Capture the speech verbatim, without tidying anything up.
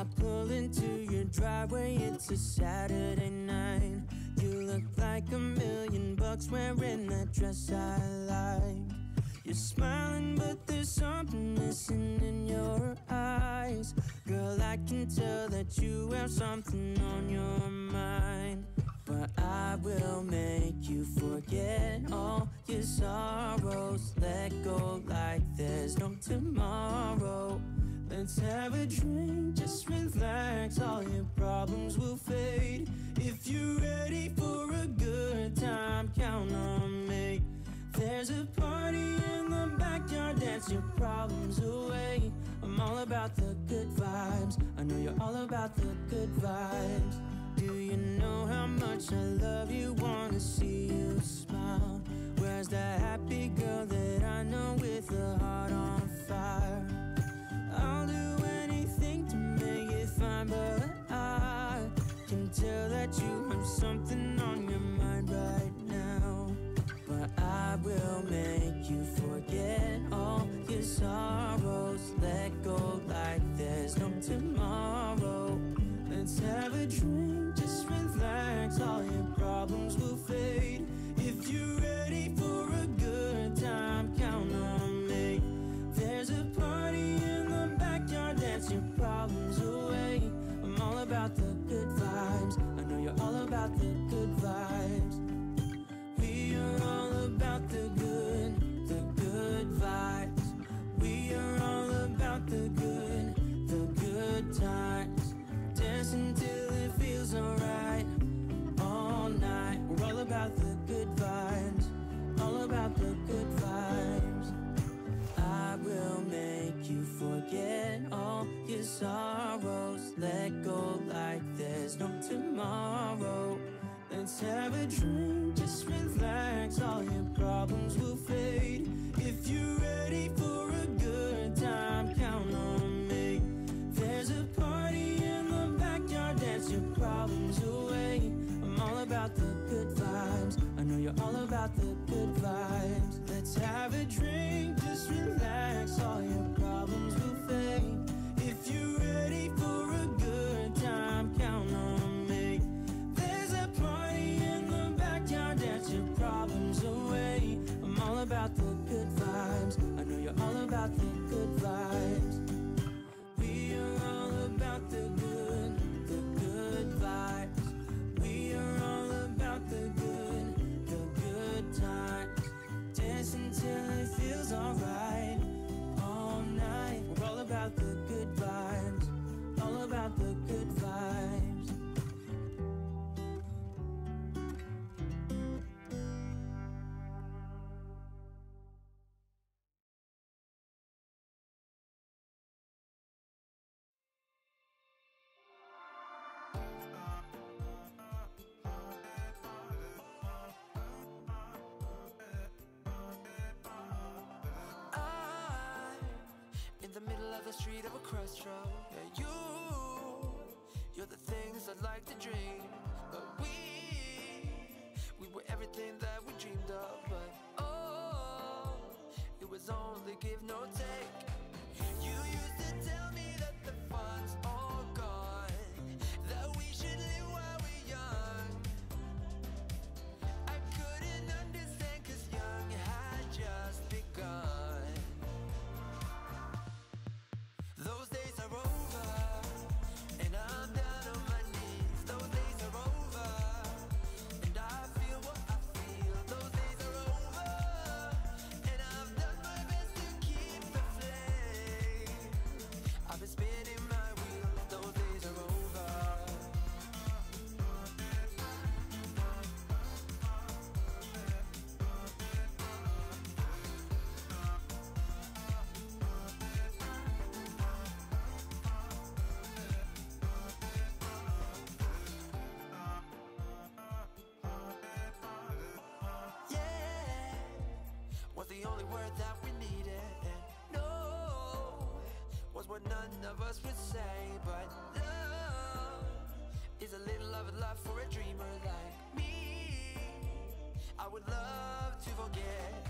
I pull into your driveway, it's a Saturday night. You look like a million bucks wearing that dress I like. You're smiling, but there's something missing in your eyes. Girl, I can tell that you have something on your mind. But I will make you forget all your sorrows. Let go like there's no tomorrow. Let's have a drink, just relax, all your problems will fade. If you're ready for a good time, count on me. There's a party in the backyard, dance your problems away. I'm all about the good vibes, I know you're all about the good vibes. Do you know how much I love you, wanna see you smile? Where's that happy girl that I know with a heart on fire? I'll do anything to make it fine, but I can tell that you have something on your mind right now. But I will make you forget all your sorrows. Let go like there's no tomorrow. Let's have a drink, just relax, all your problems will fade. If you're ready for a good time, count on me. There's a party in the backyard, dance your problems away. I'm all about the good vibes, I know you're all about the good vibes. We are all about the good, the good vibes. We are all about the good, the good times. Until it feels alright, all night. We're all about the good vibes, all about the good vibes. I will make you forget all your sorrows. Let go like there's no tomorrow. Let's have a drink, just relax, all your problems will fade. If you're ready for a good time, count on me. There's a party in the backyard, dance your problems away. I'm all about the good vibes, I know you're all about the good vibes. Let's have a drink, just relax, all your problems will fade. If you're ready for a good time, count on me. There's a party in the backyard, dance your problems away. I'm all about the good vibes, I know you're all about the good vibes. About the good, the good vibes. We are all about the good, the good times. Dance until it feels alright, all night. We're all about the good vibes, all about the good vibes. Street of a crossroad, yeah, you, you're the things I'd like to dream. But we, we were everything that we dreamed of. But oh, it was only give no take. You used to tell me that the fun's all gone, that we should live while we're young. I couldn't understand, cause young had just begun. Life for a dreamer like me, I would love to forget.